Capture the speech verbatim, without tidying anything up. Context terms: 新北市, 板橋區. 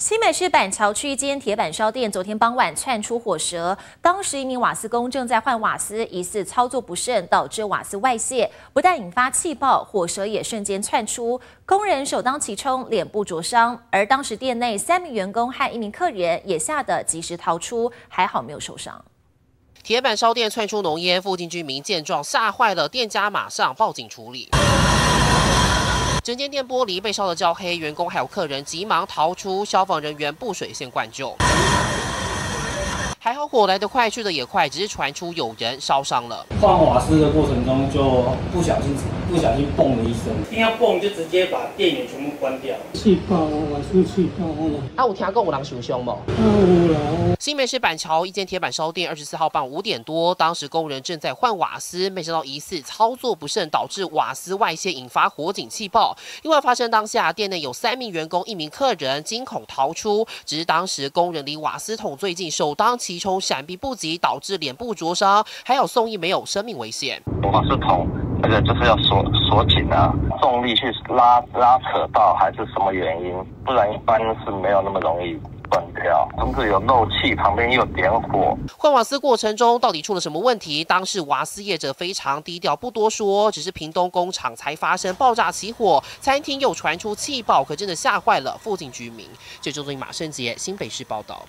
新北市板桥区一间铁板烧店昨天傍晚窜出火舌，当时一名瓦斯工正在换瓦斯，疑似操作不慎导致瓦斯外泄，不但引发气爆，火舌也瞬间窜出，工人首当其冲，脸部灼伤。而当时店内三名员工和一名客人也吓得及时逃出，还好没有受伤。 铁板烧店窜出浓烟，附近居民见状吓坏了，店家马上报警处理。整间店玻璃被烧得焦黑，员工还有客人急忙逃出，消防人员布水线灌救。还好火来得快，去得也快，只是传出有人烧伤了。换瓦斯的过程中就不小心不小心蹦了一声，一定要蹦就直接把电源全部关掉。气爆啊！瓦斯气爆了！啊，有听过有人受伤吗？啊，有啦。 新北市板桥一间铁板烧店，二十四号傍五点多，当时工人正在换瓦斯，没想到疑似操作不慎导致瓦斯外泄，引发火警气爆。意外发生当下，店内有三名员工、一名客人惊恐逃出，只是当时工人离瓦斯桶最近，首当其冲闪避不及，导致脸部灼伤，还有送医没有生命危险。瓦斯桶那个就是要锁锁紧啊，重力去拉拉扯到还是什么原因，不然一般是没有那么容易。 断掉，中间有漏气，旁边又有点火。换瓦斯过程中到底出了什么问题？当事瓦斯业者非常低调，不多说。只是屏东工厂才发生爆炸起火，餐厅又传出气爆，可真的吓坏了附近居民。这周中马胜杰，新北市报道。